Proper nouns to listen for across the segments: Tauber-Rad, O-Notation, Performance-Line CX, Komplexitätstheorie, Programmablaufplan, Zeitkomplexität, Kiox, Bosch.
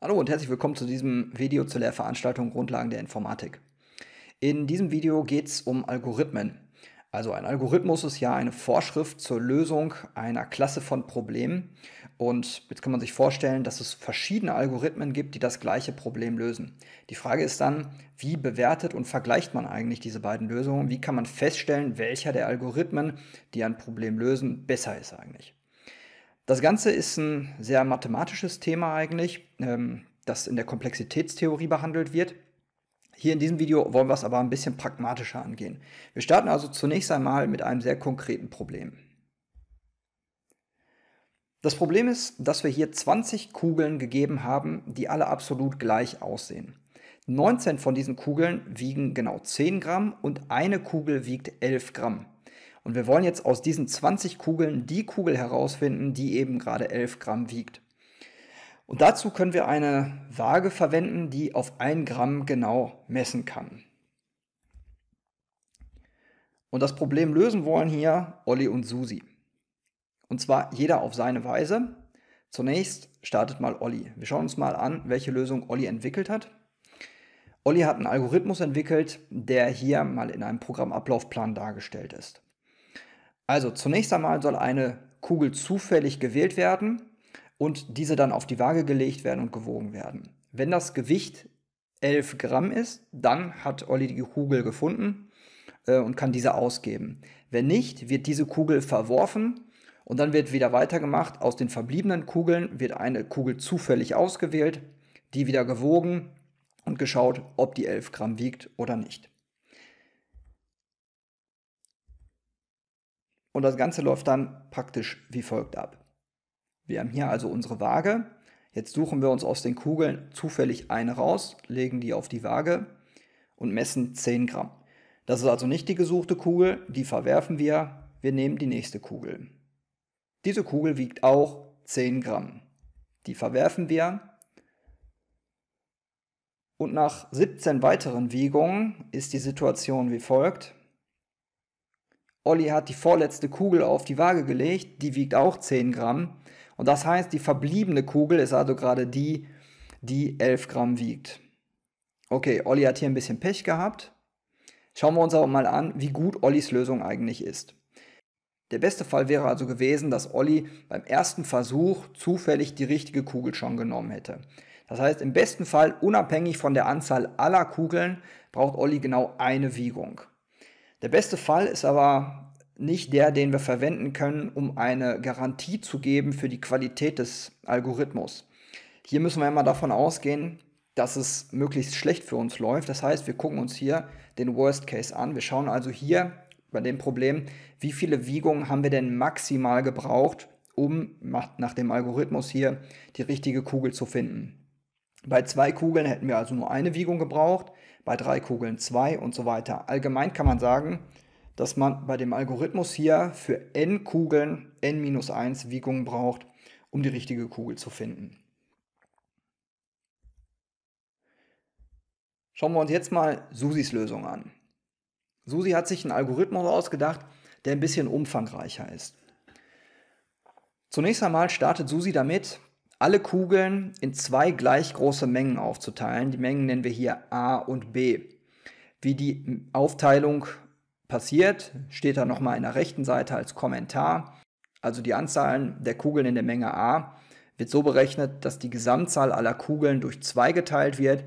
Hallo und herzlich willkommen zu diesem Video zur Lehrveranstaltung Grundlagen der Informatik. In diesem Video geht es um Algorithmen. Also ein Algorithmus ist ja eine Vorschrift zur Lösung einer Klasse von Problemen. Und jetzt kann man sich vorstellen, dass es verschiedene Algorithmen gibt, die das gleiche Problem lösen. Die Frage ist dann, wie bewertet und vergleicht man eigentlich diese beiden Lösungen? Wie kann man feststellen, welcher der Algorithmen, die ein Problem lösen, besser ist eigentlich? Das Ganze ist ein sehr mathematisches Thema eigentlich, das in der Komplexitätstheorie behandelt wird. Hier in diesem Video wollen wir es aber ein bisschen pragmatischer angehen. Wir starten also zunächst einmal mit einem sehr konkreten Problem. Das Problem ist, dass wir hier 20 Kugeln gegeben haben, die alle absolut gleich aussehen. 19 von diesen Kugeln wiegen genau 10 Gramm und eine Kugel wiegt 11 Gramm. Und wir wollen jetzt aus diesen 20 Kugeln die Kugel herausfinden, die eben gerade 11 Gramm wiegt. Und dazu können wir eine Waage verwenden, die auf 1 Gramm genau messen kann. Und das Problem lösen wollen hier Olli und Susi. Und zwar jeder auf seine Weise. Zunächst startet mal Olli. Wir schauen uns mal an, welche Lösung Olli entwickelt hat. Olli hat einen Algorithmus entwickelt, der hier mal in einem Programmablaufplan dargestellt ist. Also zunächst einmal soll eine Kugel zufällig gewählt werden und diese dann auf die Waage gelegt werden und gewogen werden. Wenn das Gewicht 11 Gramm ist, dann hat Olli die Kugel gefunden und kann diese ausgeben. Wenn nicht, wird diese Kugel verworfen und dann wird wieder weitergemacht. Aus den verbliebenen Kugeln wird eine Kugel zufällig ausgewählt, die wieder gewogen und geschaut, ob die 11 Gramm wiegt oder nicht. Und das Ganze läuft dann praktisch wie folgt ab. Wir haben hier also unsere Waage. Jetzt suchen wir uns aus den Kugeln zufällig eine raus, legen die auf die Waage und messen 10 Gramm. Das ist also nicht die gesuchte Kugel, die verwerfen wir. Wir nehmen die nächste Kugel. Diese Kugel wiegt auch 10 Gramm. Die verwerfen wir. Und nach 17 weiteren Wiegungen ist die Situation wie folgt. Olli hat die vorletzte Kugel auf die Waage gelegt, die wiegt auch 10 Gramm. Und das heißt, die verbliebene Kugel ist also gerade die, die 11 Gramm wiegt. Okay, Olli hat hier ein bisschen Pech gehabt. Schauen wir uns aber mal an, wie gut Ollis Lösung eigentlich ist. Der beste Fall wäre also gewesen, dass Olli beim ersten Versuch zufällig die richtige Kugel schon genommen hätte. Das heißt, im besten Fall, unabhängig von der Anzahl aller Kugeln, braucht Olli genau eine Wiegung. Der beste Fall ist aber nicht der, den wir verwenden können, um eine Garantie zu geben für die Qualität des Algorithmus. Hier müssen wir immer davon ausgehen, dass es möglichst schlecht für uns läuft. Das heißt, wir gucken uns hier den Worst Case an. Wir schauen also hier bei dem Problem, wie viele Wiegungen haben wir denn maximal gebraucht, um nach dem Algorithmus hier die richtige Kugel zu finden. Bei 2 Kugeln hätten wir also nur eine Wiegung gebraucht, bei 3 Kugeln 2 und so weiter. Allgemein kann man sagen, dass man bei dem Algorithmus hier für n Kugeln n-1 Wiegungen braucht, um die richtige Kugel zu finden. Schauen wir uns jetzt mal Susis Lösung an. Susi hat sich einen Algorithmus ausgedacht, der ein bisschen umfangreicher ist. Zunächst einmal startet Susi damit, alle Kugeln in 2 gleich große Mengen aufzuteilen. Die Mengen nennen wir hier A und B. Wie die Aufteilung passiert, steht da nochmal in der rechten Seite als Kommentar. Also die Anzahl der Kugeln in der Menge A wird so berechnet, dass die Gesamtzahl aller Kugeln durch 2 geteilt wird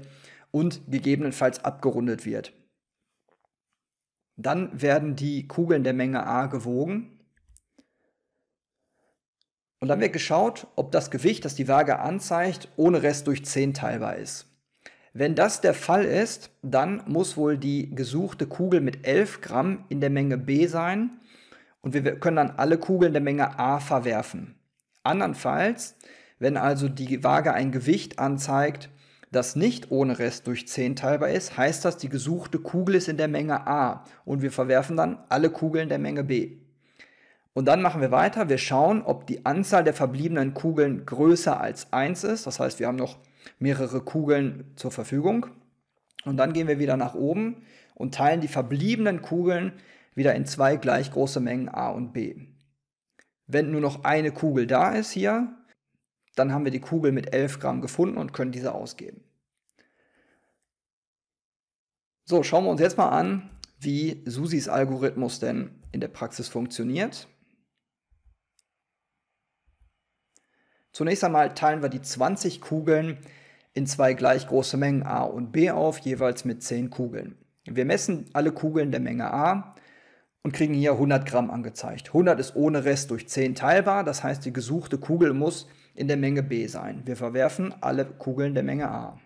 und gegebenenfalls abgerundet wird. Dann werden die Kugeln der Menge A gewogen. Und dann wird geschaut, ob das Gewicht, das die Waage anzeigt, ohne Rest durch 10 teilbar ist. Wenn das der Fall ist, dann muss wohl die gesuchte Kugel mit 11 Gramm in der Menge B sein und wir können dann alle Kugeln der Menge A verwerfen. Andernfalls, wenn also die Waage ein Gewicht anzeigt, das nicht ohne Rest durch 10 teilbar ist, heißt das, die gesuchte Kugel ist in der Menge A und wir verwerfen dann alle Kugeln der Menge B. Und dann machen wir weiter. Wir schauen, ob die Anzahl der verbliebenen Kugeln größer als 1 ist. Das heißt, wir haben noch mehrere Kugeln zur Verfügung. Und dann gehen wir wieder nach oben und teilen die verbliebenen Kugeln wieder in 2 gleich große Mengen A und B. Wenn nur noch eine Kugel da ist hier, Dann haben wir die Kugel mit 11 Gramm gefunden und können diese ausgeben. So, schauen wir uns jetzt mal an, wie Susis Algorithmus denn in der Praxis funktioniert. Zunächst einmal teilen wir die 20 Kugeln in zwei gleich große Mengen A und B auf, jeweils mit 10 Kugeln. Wir messen alle Kugeln der Menge A und kriegen hier 100 Gramm angezeigt. 100 ist ohne Rest durch 10 teilbar, das heißt, die gesuchte Kugel muss in der Menge B sein. Wir verwerfen alle Kugeln der Menge A.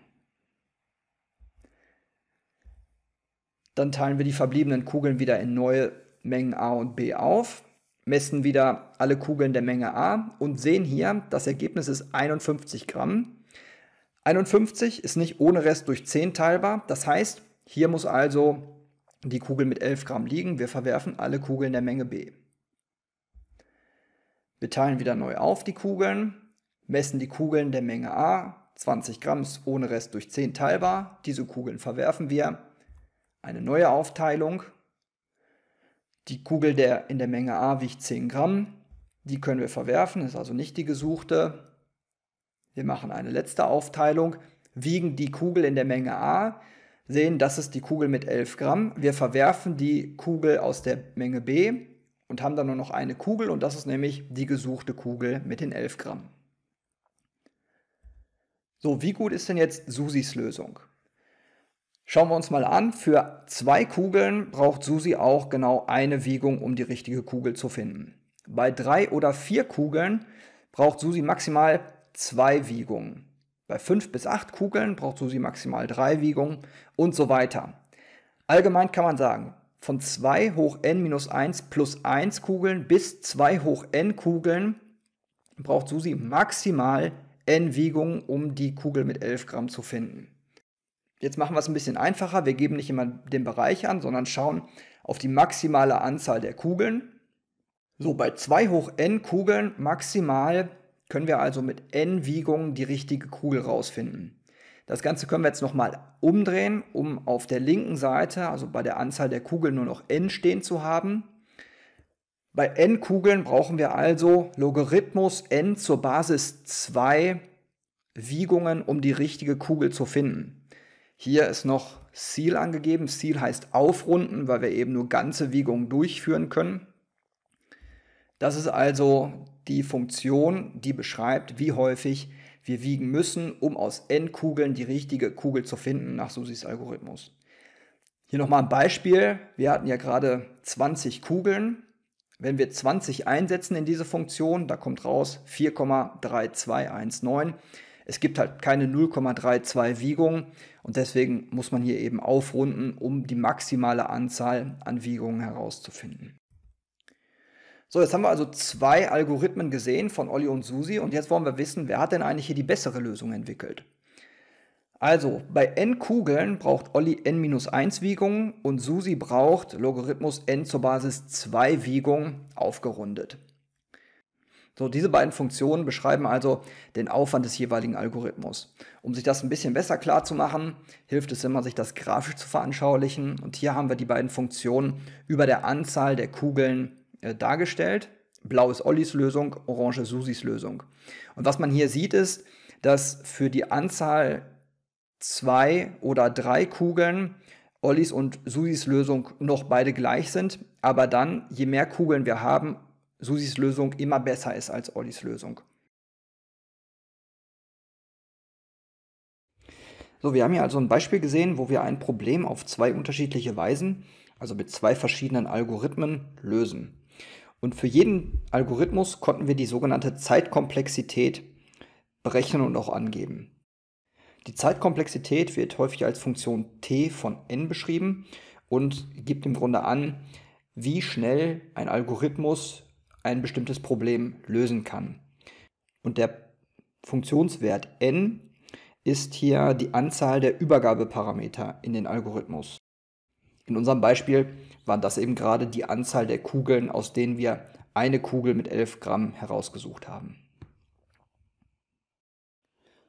Dann teilen wir die verbliebenen Kugeln wieder in neue Mengen A und B auf, messen wieder alle Kugeln der Menge A und sehen hier, das Ergebnis ist 51 Gramm. 51 ist nicht ohne Rest durch 10 teilbar, das heißt, hier muss also die Kugel mit 11 Gramm liegen. Wir verwerfen alle Kugeln der Menge B. Wir teilen wieder neu auf die Kugeln, messen die Kugeln der Menge A, 20 Gramm ist ohne Rest durch 10 teilbar, diese Kugeln verwerfen wir, eine neue Aufteilung, die Kugel in der Menge A wiegt 10 Gramm, die können wir verwerfen, ist also nicht die gesuchte. Wir machen eine letzte Aufteilung, wiegen die Kugel in der Menge A, sehen, das ist die Kugel mit 11 Gramm, wir verwerfen die Kugel aus der Menge B und haben dann nur noch eine Kugel und das ist nämlich die gesuchte Kugel mit den 11 Gramm. So, wie gut ist denn jetzt Susis Lösung? Schauen wir uns mal an, für 2 Kugeln braucht Susi auch genau eine Wiegung, um die richtige Kugel zu finden. Bei 3 oder 4 Kugeln braucht Susi maximal 2 Wiegungen. Bei 5 bis 8 Kugeln braucht Susi maximal 3 Wiegungen und so weiter. Allgemein kann man sagen, von 2 hoch n minus 1 plus 1 Kugeln bis 2 hoch n Kugeln braucht Susi maximal n Wiegungen, um die Kugel mit 11 Gramm zu finden. Jetzt machen wir es ein bisschen einfacher. Wir geben nicht immer den Bereich an, sondern schauen auf die maximale Anzahl der Kugeln. So, bei 2 hoch n Kugeln maximal können wir also mit n Wiegungen die richtige Kugel rausfinden. Das Ganze können wir jetzt nochmal umdrehen, um auf der linken Seite, also bei der Anzahl der Kugeln, nur noch n stehen zu haben. Bei n Kugeln brauchen wir also Logarithmus n zur Basis 2 Wiegungen, um die richtige Kugel zu finden. Hier ist noch Ziel angegeben. Ziel heißt aufrunden, weil wir eben nur ganze Wiegungen durchführen können. Das ist also die Funktion, die beschreibt, wie häufig wir wiegen müssen, um aus n Kugeln die richtige Kugel zu finden nach Susis Algorithmus. Hier nochmal ein Beispiel. Wir hatten ja gerade 20 Kugeln. Wenn wir 20 einsetzen in diese Funktion, da kommt raus 4,3219. Es gibt halt keine 0,32 Wiegungen und deswegen muss man hier eben aufrunden, um die maximale Anzahl an Wiegungen herauszufinden. So, jetzt haben wir also 2 Algorithmen gesehen von Olli und Susi und jetzt wollen wir wissen, wer hat denn eigentlich hier die bessere Lösung entwickelt. Also, bei n Kugeln braucht Olli n-1 Wiegungen und Susi braucht Logarithmus n zur Basis 2 Wiegungen aufgerundet. So, diese beiden Funktionen beschreiben also den Aufwand des jeweiligen Algorithmus. Um sich das ein bisschen besser klar zu machen, hilft es immer, sich das grafisch zu veranschaulichen. Und hier haben wir die beiden Funktionen über der Anzahl der Kugeln dargestellt. Blau ist Ollis Lösung, orange Susis Lösung. Und was man hier sieht ist, dass für die Anzahl 2 oder 3 Kugeln Ollis und Susis Lösung noch beide gleich sind. Aber dann, je mehr Kugeln wir haben, Susis Lösung immer besser ist als Ollis Lösung. So, wir haben hier also ein Beispiel gesehen, wo wir ein Problem auf 2 unterschiedliche Weisen, also mit 2 verschiedenen Algorithmen, lösen. Und für jeden Algorithmus konnten wir die sogenannte Zeitkomplexität berechnen und auch angeben. Die Zeitkomplexität wird häufig als Funktion t von n beschrieben und gibt im Grunde an, wie schnell ein Algorithmus ein bestimmtes Problem lösen kann. Und der Funktionswert n ist hier die Anzahl der Übergabeparameter in den Algorithmus. In unserem Beispiel waren das eben gerade die Anzahl der Kugeln, aus denen wir eine Kugel mit 11 Gramm herausgesucht haben.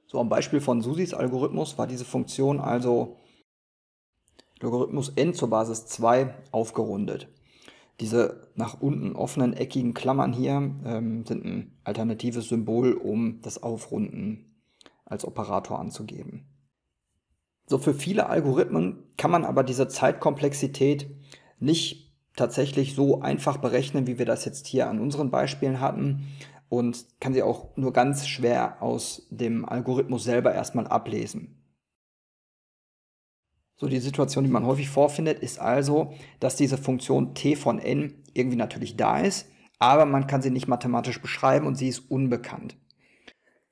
So, am Beispiel von Susis Algorithmus war diese Funktion also Logarithmus n zur Basis 2 aufgerundet. Diese nach unten offenen, eckigen Klammern hier sind ein alternatives Symbol, um das Aufrunden als Operator anzugeben. So, für viele Algorithmen kann man aber diese Zeitkomplexität nicht tatsächlich so einfach berechnen, wie wir das jetzt hier an unseren Beispielen hatten, und kann sie auch nur ganz schwer aus dem Algorithmus selber erstmal ablesen. So, die Situation, die man häufig vorfindet, ist also, dass diese Funktion t von n irgendwie natürlich da ist, aber man kann sie nicht mathematisch beschreiben und sie ist unbekannt.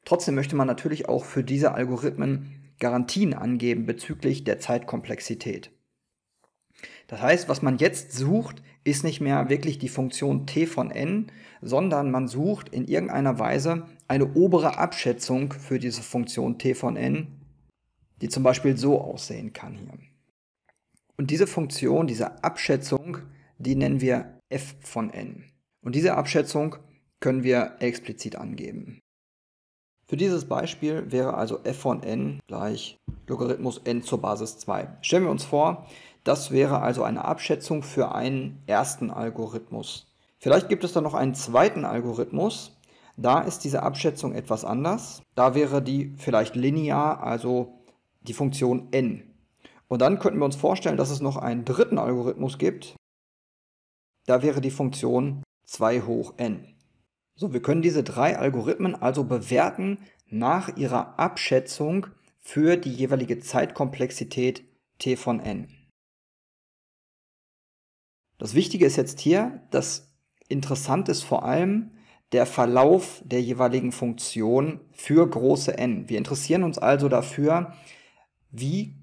Trotzdem möchte man natürlich auch für diese Algorithmen Garantien angeben bezüglich der Zeitkomplexität. Das heißt, was man jetzt sucht, ist nicht mehr wirklich die Funktion t von n, sondern man sucht in irgendeiner Weise eine obere Abschätzung für diese Funktion t von n, die zum Beispiel so aussehen kann hier. Und diese Funktion, diese Abschätzung, die nennen wir f von n. Und diese Abschätzung können wir explizit angeben. Für dieses Beispiel wäre also f von n gleich Logarithmus n zur Basis 2. Stellen wir uns vor, das wäre also eine Abschätzung für einen ersten Algorithmus. Vielleicht gibt es dann noch einen zweiten Algorithmus. Da ist diese Abschätzung etwas anders. Da wäre die vielleicht linear, also die Funktion n. Und dann könnten wir uns vorstellen, dass es noch einen dritten Algorithmus gibt. Da wäre die Funktion 2 hoch n. So, wir können diese drei Algorithmen also bewerten nach ihrer Abschätzung für die jeweilige Zeitkomplexität t von n. Das Wichtige ist jetzt hier, dass interessant ist vor allem der Verlauf der jeweiligen Funktion für große n. Wir interessieren uns also dafür, wie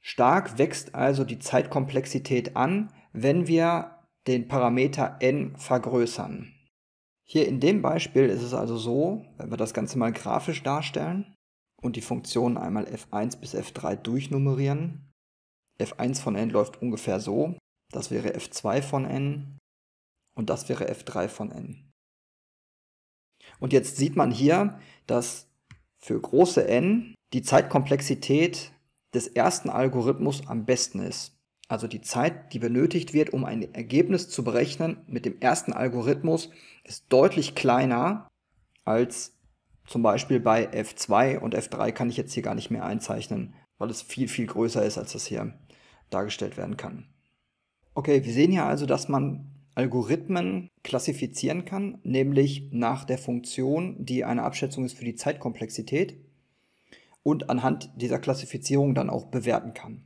stark wächst also die Zeitkomplexität an, wenn wir den Parameter n vergrößern. Hier in dem Beispiel ist es also so, wenn wir das Ganze mal grafisch darstellen und die Funktionen einmal f1 bis f3 durchnummerieren. f1 von n läuft ungefähr so, das wäre f2 von n und das wäre f3 von n. Und jetzt sieht man hier, dass für große n die Zeitkomplexität des ersten Algorithmus am besten ist. Also die Zeit, die benötigt wird, um ein Ergebnis zu berechnen mit dem ersten Algorithmus, ist deutlich kleiner als zum Beispiel bei F2 und F3 kann ich jetzt hier gar nicht mehr einzeichnen, weil es viel, viel größer ist, als das hier dargestellt werden kann. Okay, wir sehen hier also, dass man Algorithmen klassifizieren kann, nämlich nach der Funktion, die eine Abschätzung ist für die Zeitkomplexität und anhand dieser Klassifizierung dann auch bewerten kann.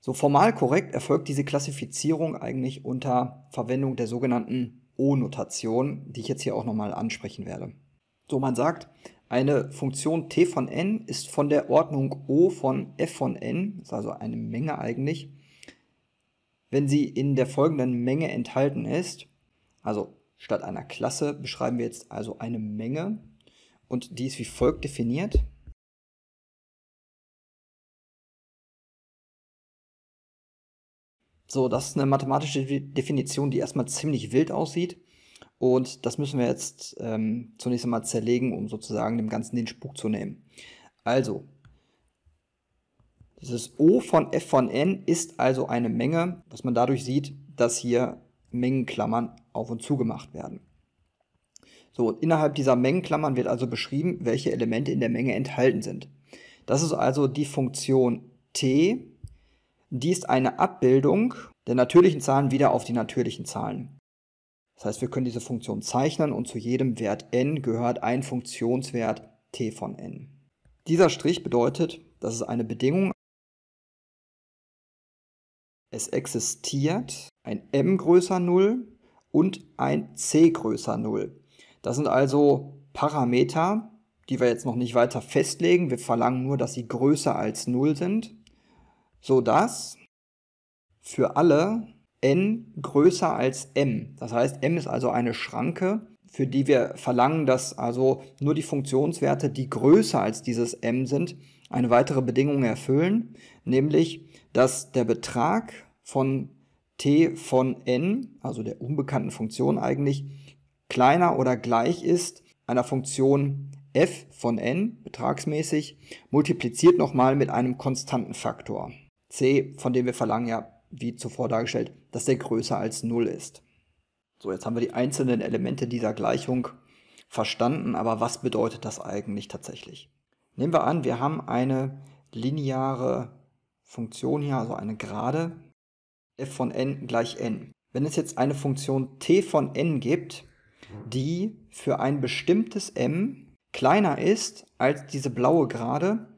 So formal korrekt erfolgt diese Klassifizierung eigentlich unter Verwendung der sogenannten O-Notation, die ich jetzt hier auch nochmal ansprechen werde. So, man sagt, eine Funktion t von n ist von der Ordnung O von f von n, das ist also eine Menge eigentlich, wenn sie in der folgenden Menge enthalten ist. Also statt einer Klasse beschreiben wir jetzt also eine Menge und die ist wie folgt definiert. So, das ist eine mathematische Definition, die erstmal ziemlich wild aussieht und das müssen wir jetzt zunächst einmal zerlegen, um sozusagen dem Ganzen den Spuk zu nehmen. Also, dieses O von f von n ist also eine Menge, was man dadurch sieht, dass hier Mengenklammern auf und zugemacht werden. So, und innerhalb dieser Mengenklammern wird also beschrieben, welche Elemente in der Menge enthalten sind. Das ist also die Funktion t. Die ist eine Abbildung der natürlichen Zahlen wieder auf die natürlichen Zahlen. Das heißt, wir können diese Funktion zeichnen und zu jedem Wert n gehört ein Funktionswert t von n. Dieser Strich bedeutet, dass es eine Bedingung. Es existiert ein m größer 0 und ein c größer 0. Das sind also Parameter, die wir jetzt noch nicht weiter festlegen. Wir verlangen nur, dass sie größer als 0 sind, so dass für alle n größer als m. Das heißt, m ist also eine Schranke, für die wir verlangen, dass also nur die Funktionswerte, die größer als dieses m sind, eine weitere Bedingung erfüllen, nämlich, dass der Betrag von t von n, also der unbekannten Funktion eigentlich, kleiner oder gleich ist einer Funktion f von n, betragsmäßig, multipliziert nochmal mit einem konstanten Faktor. C, von dem wir verlangen ja, wie zuvor dargestellt, dass der größer als 0 ist. So, jetzt haben wir die einzelnen Elemente dieser Gleichung verstanden, aber was bedeutet das eigentlich tatsächlich? Nehmen wir an, wir haben eine lineare Funktion hier, also eine Gerade, f von n gleich n. Wenn es jetzt eine Funktion t von n gibt, die für ein bestimmtes m kleiner ist als diese blaue Gerade,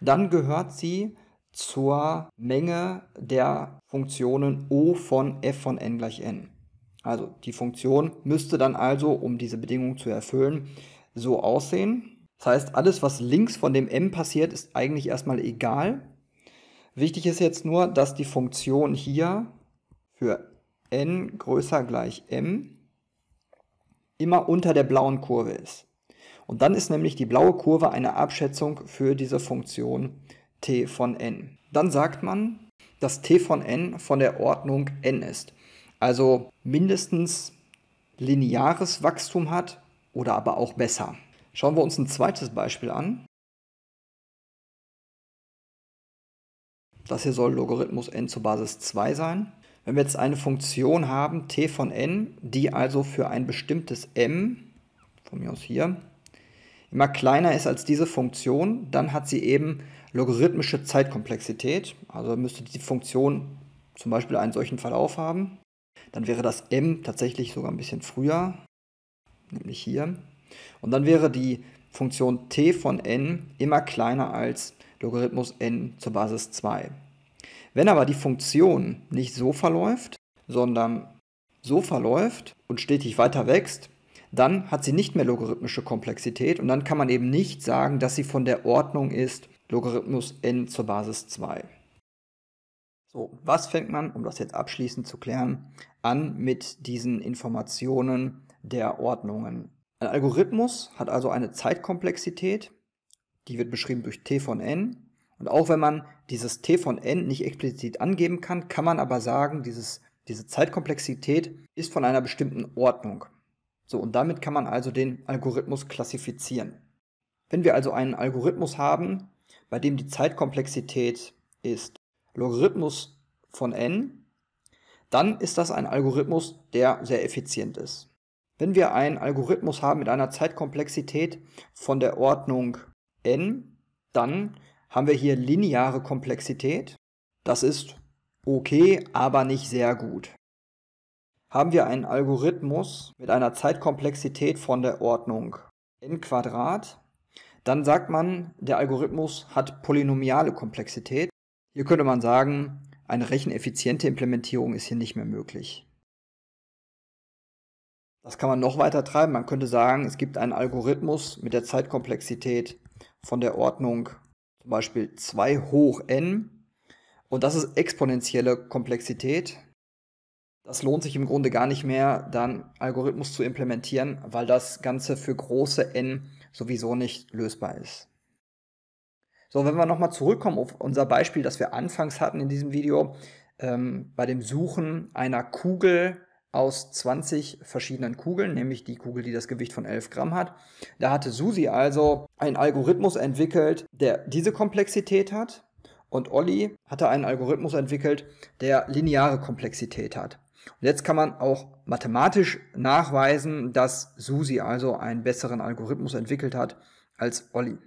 dann gehört sie zur Menge der Funktionen O von f von n gleich n. Also die Funktion müsste dann also, um diese Bedingung zu erfüllen, so aussehen. Das heißt, alles, was links von dem m passiert, ist eigentlich erstmal egal. Wichtig ist jetzt nur, dass die Funktion hier für n größer gleich m immer unter der blauen Kurve ist. Und dann ist nämlich die blaue Kurve eine Abschätzung für diese Funktion t von n. Dann sagt man, dass t von n von der Ordnung n ist. Also mindestens lineares Wachstum hat oder aber auch besser. Schauen wir uns ein zweites Beispiel an. Das hier soll Logarithmus n zur Basis 2 sein. Wenn wir jetzt eine Funktion haben, t von n, die also für ein bestimmtes m, von mir aus hier, immer kleiner ist als diese Funktion, dann hat sie eben logarithmische Zeitkomplexität. Also müsste die Funktion zum Beispiel einen solchen Verlauf haben. Dann wäre das m tatsächlich sogar ein bisschen früher, nämlich hier. Und dann wäre die Funktion t von n immer kleiner als Logarithmus n zur Basis 2. Wenn aber die Funktion nicht so verläuft, sondern so verläuft und stetig weiter wächst, dann hat sie nicht mehr logarithmische Komplexität und dann kann man eben nicht sagen, dass sie von der Ordnung ist Logarithmus n zur Basis 2. So, was fängt man, um das jetzt abschließend zu klären, an mit diesen Informationen der Ordnungen? Ein Algorithmus hat also eine Zeitkomplexität, die wird beschrieben durch t von n. Und auch wenn man dieses t von n nicht explizit angeben kann, kann man aber sagen, diese Zeitkomplexität ist von einer bestimmten Ordnung. So, und damit kann man also den Algorithmus klassifizieren. Wenn wir also einen Algorithmus haben, bei dem die Zeitkomplexität ist Logarithmus von n, dann ist das ein Algorithmus, der sehr effizient ist. Wenn wir einen Algorithmus haben mit einer Zeitkomplexität von der Ordnung n, dann haben wir hier lineare Komplexität. Das ist okay, aber nicht sehr gut. Haben wir einen Algorithmus mit einer Zeitkomplexität von der Ordnung n², dann sagt man, der Algorithmus hat polynomiale Komplexität. Hier könnte man sagen, eine recheneffiziente Implementierung ist hier nicht mehr möglich. Das kann man noch weiter treiben. Man könnte sagen, es gibt einen Algorithmus mit der Zeitkomplexität von der Ordnung zum Beispiel 2 hoch n. Und das ist exponentielle Komplexität. Das lohnt sich im Grunde gar nicht mehr, dann Algorithmus zu implementieren, weil das Ganze für große n sowieso nicht lösbar ist. So, wenn wir nochmal zurückkommen auf unser Beispiel, das wir anfangs hatten in diesem Video, bei dem Suchen einer Kugel aus 20 verschiedenen Kugeln, nämlich die Kugel, die das Gewicht von 11 Gramm hat. Da hatte Susi also einen Algorithmus entwickelt, der diese Komplexität hat, und Olli hatte einen Algorithmus entwickelt, der lineare Komplexität hat. Und jetzt kann man auch mathematisch nachweisen, dass Susi also einen besseren Algorithmus entwickelt hat als Olli.